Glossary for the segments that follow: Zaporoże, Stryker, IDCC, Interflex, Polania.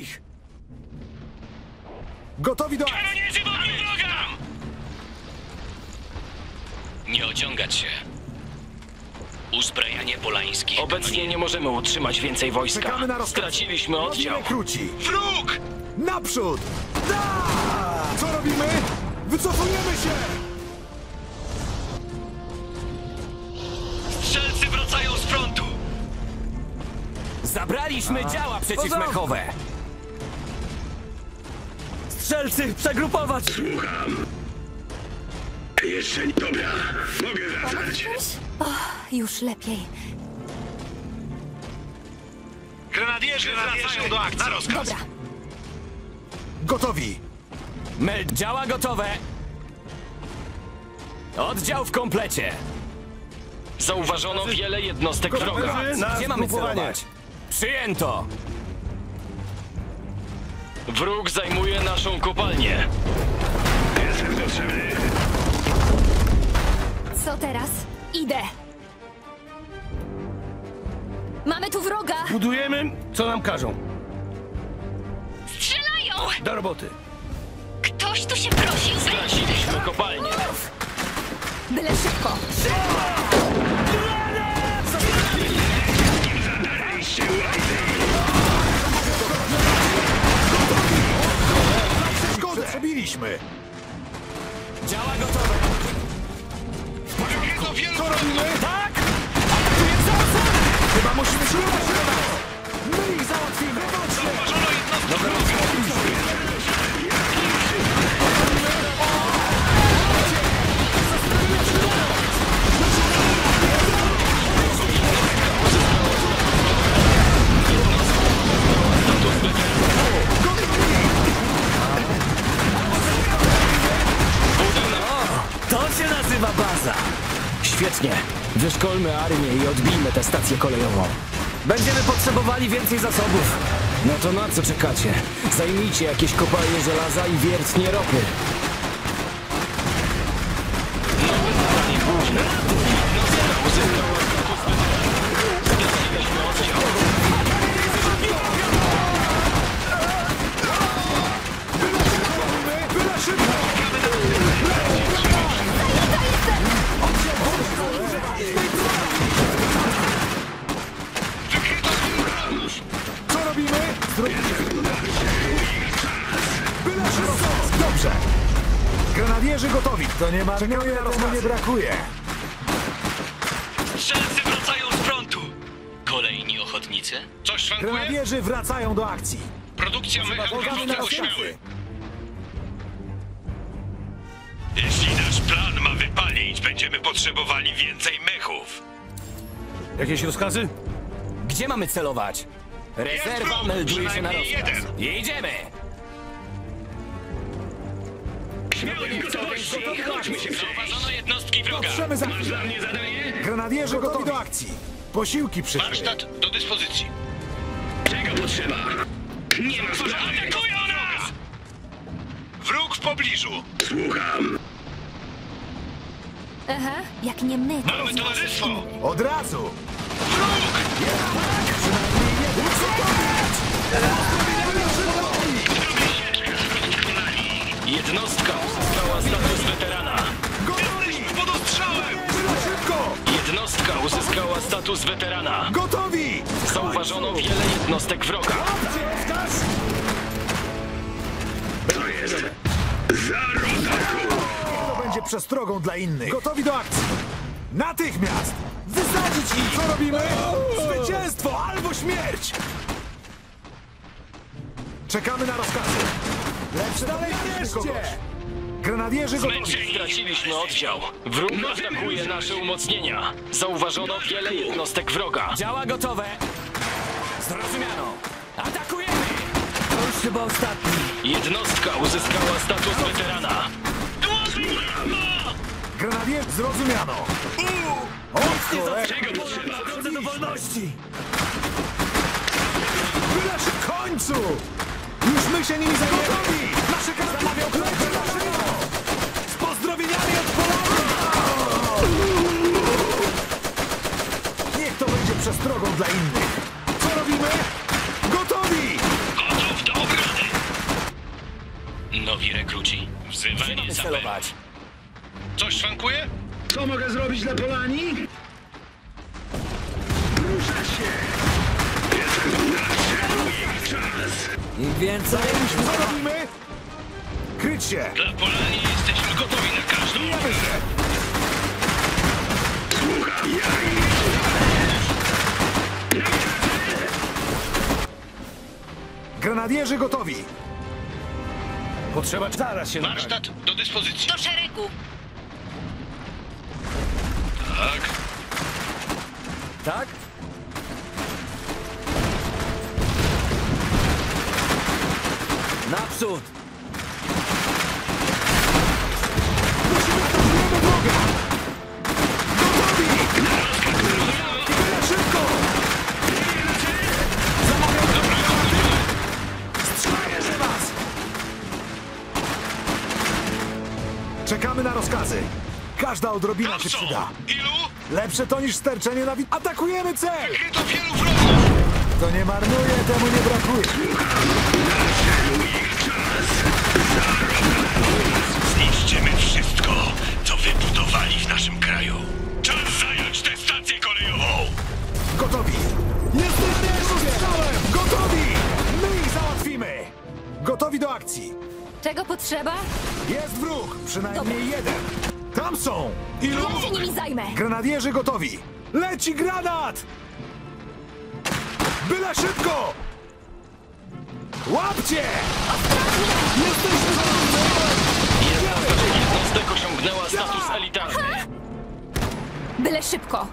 ich! Gotowi do... Kanonierzy wodni wrogam! Nie ociągać się. Uzbrajanie polańskich... Obecnie nie możemy utrzymać więcej wojska. Czekamy na rozkaz. Straciliśmy oddział. Wróg! Naprzód! Da! Co robimy? Wycofujemy się! Strzelcy wracają z frontu! Zabraliśmy działa przeciwmechowe! Strzelcy, przegrupować! Słucham. Jeszcze nie... Dobra, mogę wracać. O, już lepiej. Grenadierzy wracają do akcji. Na rozkaz. Dobra. Gotowi. Meld, działa gotowe. Oddział w komplecie. Zauważono wiele jednostek wroga. Gdzie mamy celować? Przyjęto. Wróg zajmuje naszą kopalnię. Jestem potrzebny. Co teraz? Idę. Mamy tu wroga. Budujemy, co nam każą. Strzelają! Do roboty. Ktoś tu się prosił. Straciliśmy kopalnię. Mów! Byle szybko. Przebiliśmy! Działa gotowe! Co robimy? Tak! Atakuje zasad! Chyba musimy szukać! My ich załatwimy! Zauważono baza. Świetnie. Wyszkolmy armię i odbijmy tę stację kolejową. Będziemy potrzebowali więcej zasobów. No to na co czekacie? Zajmijcie jakieś kopalnie żelaza i wiertnie ropy. Dobrze! Grenadierzy gotowi! To nie ma... Czego nie brakuje! Strzelcy wracają z frontu! Kolejni ochotnicy? Coś szwankuje? Grenadierzy wracają do akcji! Produkcja mechaniczna uśmiały! Jeśli nasz plan ma wypalić, będziemy potrzebowali więcej mechów! Jakieś rozkazy? Gdzie mamy celować? Rezerwa melduje się na rozkaz. Jedziemy! Śmiałych gotowości! Chodźmy się przejść! Zauważono jednostki wroga! Masz dla mnie zadanie? Grenadierzy gotowi do akcji! Posiłki przyszły! Warsztat do dyspozycji! Czego potrzeba? Nie ma sprawy! Atakuje nas! Wróg w pobliżu! Słucham! Aha, jak nie my... Mamy towarzystwo! Od razu! Wróg! Jednak! Przynajmniej nie uciekać! Jednostka uzyskała status weterana. Jesteśmy pod ostrzałem! Jednostka uzyskała status weterana. Gotowi! Zauważono wiele jednostek wroga. To jest... To będzie przestrogą dla innych. Gotowi do akcji! Natychmiast! Wysadzić ich! Co robimy? Zwycięstwo albo śmierć! Czekamy na rozkazy. Lecz dalej bierzcie! Grenadierzy gotowi! Straciliśmy oddział. Wróg atakuje nasze umocnienia. Zauważono wiele jednostek wroga. Działa gotowe! Zrozumiano! Atakujemy! To już chyba ostatni. Jednostka uzyskała status weterana. Grenadier, zrozumiano! Odstąd za czego potrzeba? Drodze do wolności! Wylecz w końcu! Już my się nimi zajmujemy! Nasze karty mają klękę naszego! Z pozdrowieniami od Polanii! Niech to będzie przestrogą dla innych! Co robimy? Gotowi! Gotów do Zrywanie zaperu. Coś szwankuje? Co mogę zrobić dla Polanii? Rusza się! Jest nasz czas! Im więcej już zrobimy! Kryć się! Dla Polanii jesteśmy gotowi na każdą ofiarę! Słucham, Grenadierzy gotowi! Potrzeba... Zaraz się... Warsztat do dyspozycji! Do szeregu! Tak? Tak? Naprzód! Musimy atakować do wroga! Gotowi! Na szybko! Strzelaję ze was! Czekamy na rozkazy! Każda odrobina się przyda. Ilu? Lepsze to niż sterczenie na widok. Atakujemy cel! Wykryto wielu wrogów! To nie marnuje, temu nie brakuje. Nadszedł ich czas. Zniszczymy wszystko, co wybudowali w naszym kraju. Czas zająć tę stację kolejową! Gotowi! Jesteśmy strzałem! Gotowi! My ich załatwimy! Gotowi do akcji! Czego potrzeba? Jest wróg! Przynajmniej jeden! Tam są! Ilu? Ja się nimi zajmę! Grenadierzy gotowi! Leci granat! Byle szybko! Łapcie! Jesteśmy za jednostek! Jednostek osiągnęła status elitarny! Byle szybko!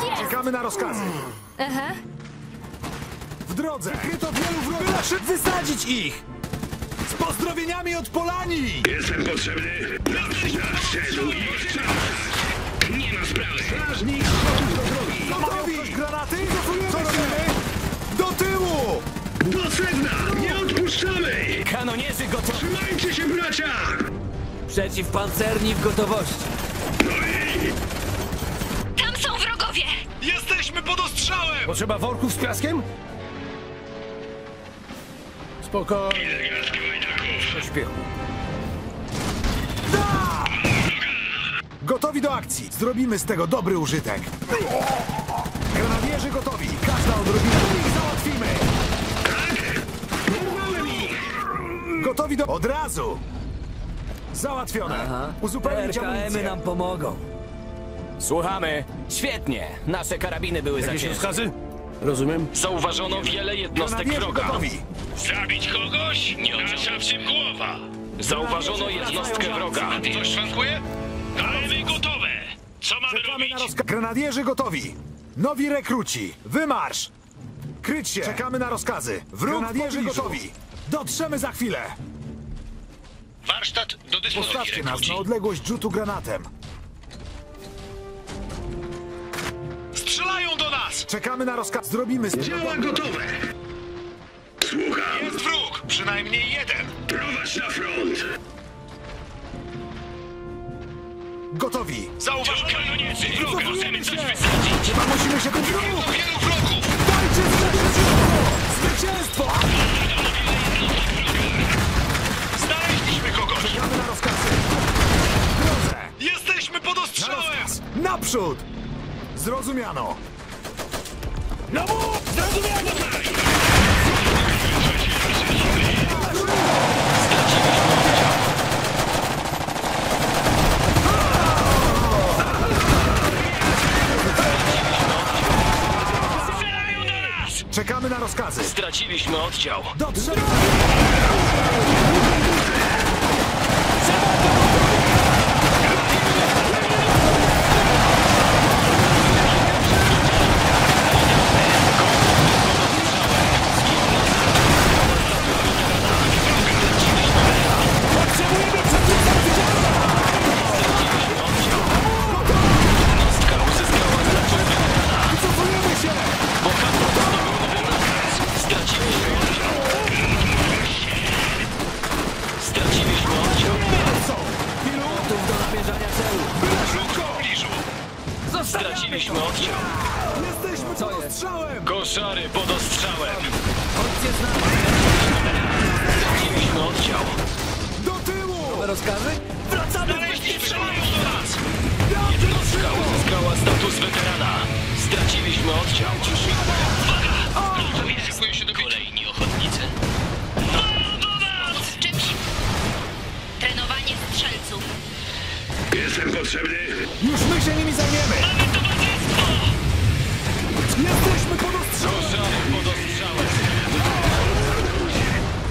Tak czekamy na rozkazy! Aha. W drodze! Wykryto wielu wrogów! Byle szybko wysadzić ich! Pozdrowieniami od Polanii! Jestem potrzebny! Nadszedł ich czas! Nie ma sprawy! Strażnik gotów do drogi! Gotowi! Mają granaty? Co robimy? Do tyłu! Do sedna! Nie odpuszczamy! Kanonierzy gotowi! Trzymajcie się, bracia! Przeciwpancerni w gotowości! No i... Tam są wrogowie! Jesteśmy pod ostrzałem! Potrzeba worków z piaskiem? Spokojnie! Pośpiechu. Da! Gotowi do akcji! Zrobimy z tego dobry użytek! Grenadierzy gotowi! Każda odrobina ich załatwimy! Gotowi do... Od razu! Załatwione! Uzupełnić amunicję nam pomogą! Słuchamy! Świetnie! Nasze karabiny były za ciężkie. Wskazy? Rozumiem. Zauważono wiele jednostek wroga. Zabić kogoś? Nasza w tym głowa. Zauważono jednostkę wroga. Coś szwankuje? Mamy gotowe. Co mamy robić? Grenadierzy gotowi. Nowi rekruci. Wymarsz. Kryć się. Czekamy na rozkazy. Grenadierzy gotowi. Dotrzemy za chwilę. Warsztat do dyspozycji. Postawcie nas na odległość rzutu granatem. Strzelają do nas! Czekamy na rozkaz. Zrobimy... Działa gotowe! Słucham! Jest wróg! Przynajmniej jeden! Prowadź na front! Gotowi! Zauważ kanoniecy! Wroga! Możemy coś wysadzić! Chyba musimy się kontrolować! Wielu wrogów! Dajcie zwycięstwo! Zwycięstwo! Znaleźliśmy kogoś! Czekamy na rozkazy! W drodze! Jesteśmy pod ostrzałem! Na naprzód! Zrozumiano! No mów! Zrozumiano! Czekamy na rozkazy! Straciliśmy oddział! Dotrzemy! Koszary pod ostrzałem! Chodźcie z nami! Znaleźliśmy oddział. Do tyłu! Nowe rozkazy? Wracamy! Znaleźliśmy nas! Jednostka uzyskała status weterana. Straciliśmy oddział. Uwaga! Się do kolejni ochotnicy. Trenowanie strzelców. Jestem potrzebny. Już my się nimi zajmiemy. Mamy towarzystwo! Jesteśmy pod ostrzałem.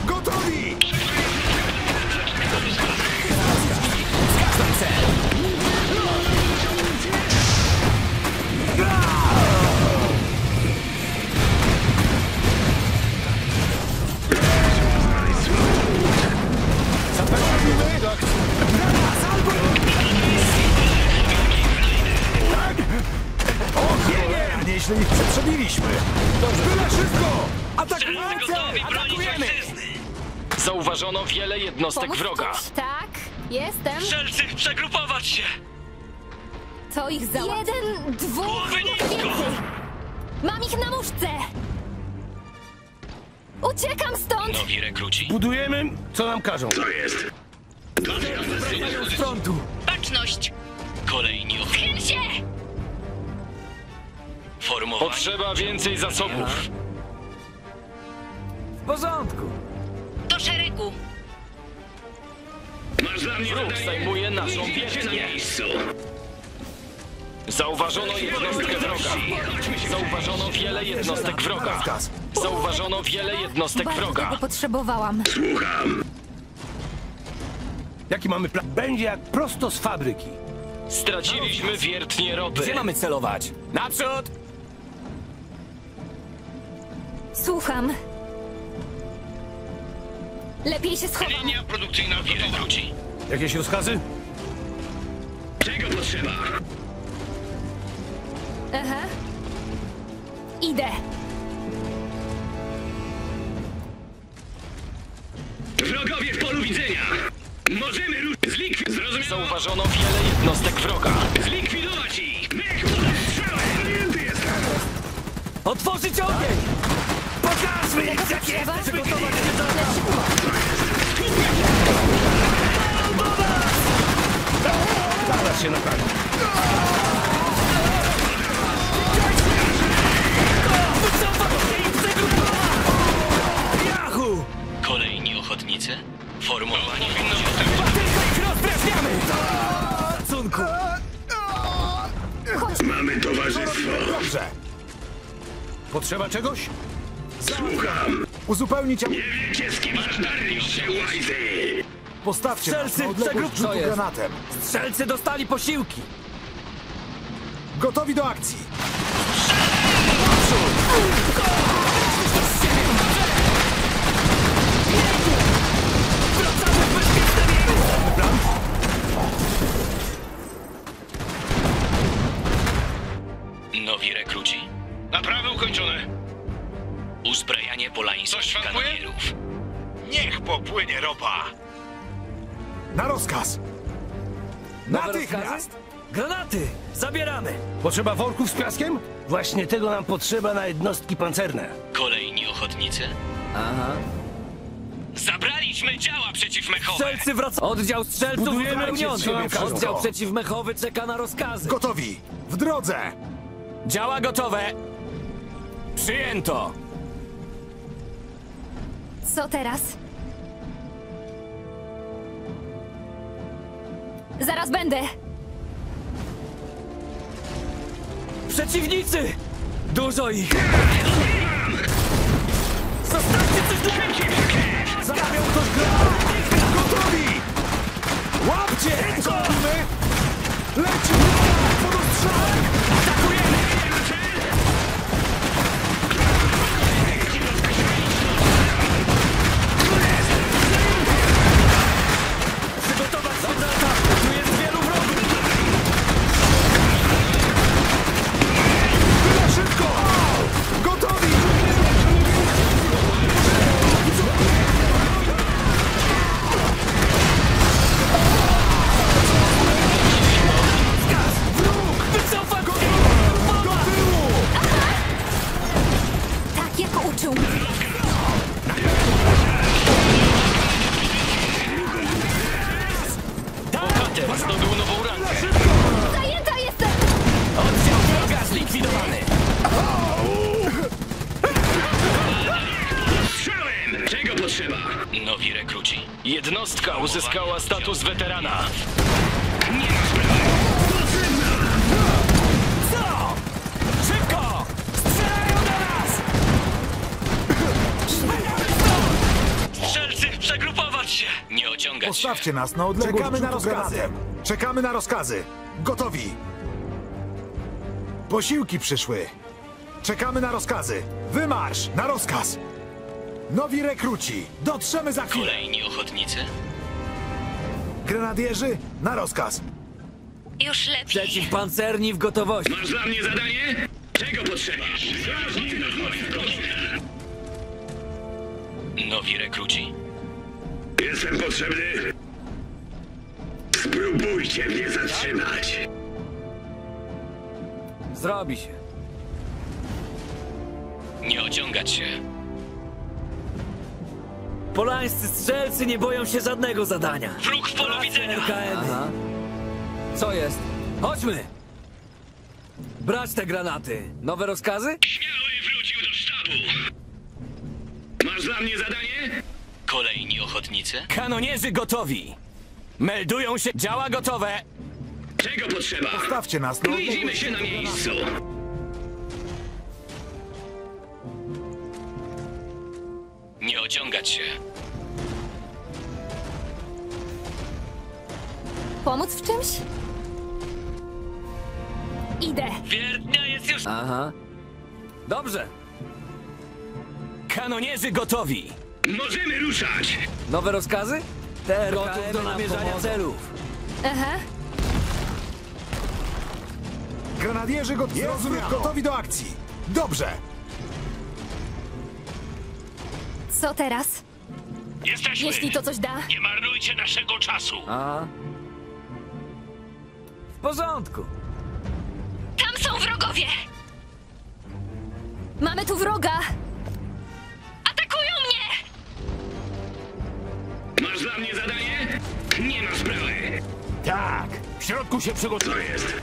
Gotowi! Zgadzam cel. Jeśli ich przeprzebiliśmy, to byle szybko! Atakujemy! Atakujemy! Zauważono wiele jednostek wroga. Tak, jestem. Strzelcy, przegrupować się! Co ich załatwi? Jeden, dwóch, mam ich na muszce! Uciekam stąd! Nowi rekruci. Budujemy, co nam każą. Co jest? Frontu! Baczność! Kolejni ochroniarze! Chyl się! Potrzeba więcej zasobów. W porządku. Do szeregu. Wróg zajmuje naszą wieżę. Zauważono jednostkę wroga. Zauważono wiele jednostek wroga. Zauważono wiele jednostek wroga. Bardzo potrzebowałam. Słucham. Jaki mamy plan? Będzie jak prosto z fabryki. Straciliśmy wiertnie ropy. Gdzie mamy celować? Naprzód! Słucham. Lepiej się schowam. Linia produkcyjna wróci. Jakieś rozkazy? Czego potrzeba? Aha. Idę. Wrogowie w polu widzenia. Możemy ruszyć. Zrozumiano. Zauważono wiele jednostek wroga. Zlikwidować ich. Mech pod strzałem. Otworzyć ogień! Pokażmy, jak jesteśmy gotować się do ataku! Zadasz się na prawo. Jachu! Kolejni ochotnicy? Formowanie winno. Tylko ich rozdrażniamy! Cunku! Mamy towarzystwo! Dobrze! Potrzeba czegoś? Słucham! Uzupełnić... Nie wiecie, z kim się, łajzy! Postawcie strzelcy nas na odległość rzutu granatem! Strzelcy dostali posiłki! Gotowi do akcji! Wracamy w bezpieczne miejsce! Nowi rekruci. Naprawy ukończone. Uzbrajanie polańskich kanonierów. Niech popłynie ropa. Na rozkaz. Natychmiast. Granaty. Zabieramy. Potrzeba worków z piaskiem? Właśnie tego nam potrzeba na jednostki pancerne. Kolejni ochotnicy? Aha. Zabraliśmy działa przeciwmechowe. Strzelcy wracają. Oddział strzelców wypełniony. Oddział przeciwmechowy czeka na rozkazy. Gotowi. W drodze. Działa gotowe. Przyjęto! Co teraz? Zaraz będę! Przeciwnicy! Dużo ich! Zostawcie coś dla mnie! Zarabiał ktoś granat! Gotowi! Łapcie! Lecimy! Podostrzałem! Atakujemy! Jak uczył. Jednostka uzyskała status weterana. Co? Szybko! Strzelają do nas! Strzelcy, przegrupować się! Nie ociągać się. Postawcie nas na odległość. Czekamy na rozkazy. Czekamy na rozkazy. Gotowi. Posiłki przyszły. Czekamy na rozkazy. Wymarsz! Na rozkaz! Nowi rekruci! Dotrzemy za chwilę! Kolejni ochotnicy? Grenadierzy, na rozkaz! Już lepiej! Przeciwpancerni w gotowości! Masz dla mnie zadanie? Czego potrzebujesz? Nowi rekruci? Jestem potrzebny! Spróbujcie mnie zatrzymać! Zrobi się! Nie ociągać się! Polańscy strzelcy nie boją się żadnego zadania. Wróg w polu widzenia! Co jest? Chodźmy! Brać te granaty! Nowe rozkazy? Śmiały wrócił do sztabu! Masz dla mnie zadanie? Kolejni ochotnicy? Kanonierzy gotowi! Meldują się! Działa gotowe! Czego potrzeba? Postawcie nas! Widzimy się na miejscu! Nie ociągać się. Pomóc w czymś? Idę. Wiertnia jest już... Aha. Dobrze. Kanonierzy gotowi. Możemy ruszać. Nowe rozkazy? Te gotów do namierzania celów. Aha. Grenadierzy gotowi do akcji. Dobrze. Co teraz? Jesteśmy. Jeśli to coś da... Nie marnujcie naszego czasu! A? W porządku! Tam są wrogowie! Mamy tu wroga! Atakują mnie! Masz dla mnie zadanie? Nie ma sprawy! Tak! W środku się przygotuję! Co jest?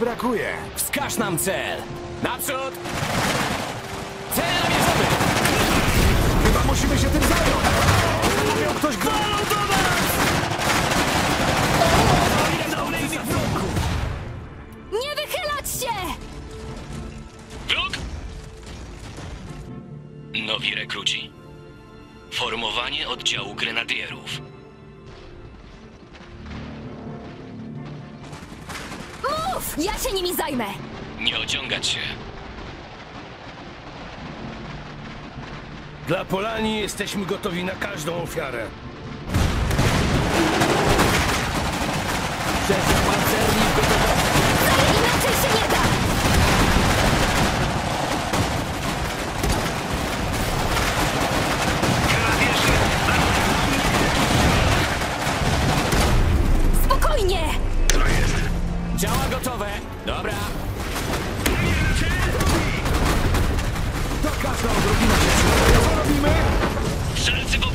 Brakuje. Wskaż nam cel. Naprzód! Cel namierzony! Chyba musimy się tym zająć. Mówią ktoś go... Nie wychylać się! Wróg! Nowi rekruci. Formowanie oddziału grenadierów. Ja się nimi zajmę! Nie ociągać się. Dla Polanii jesteśmy gotowi na każdą ofiarę. Przeciwpancerni w gotowości. Inaczej się nie da! Działa gotowe! Dobra! Dokaz na odrobinę! Co robimy? Strzelcy po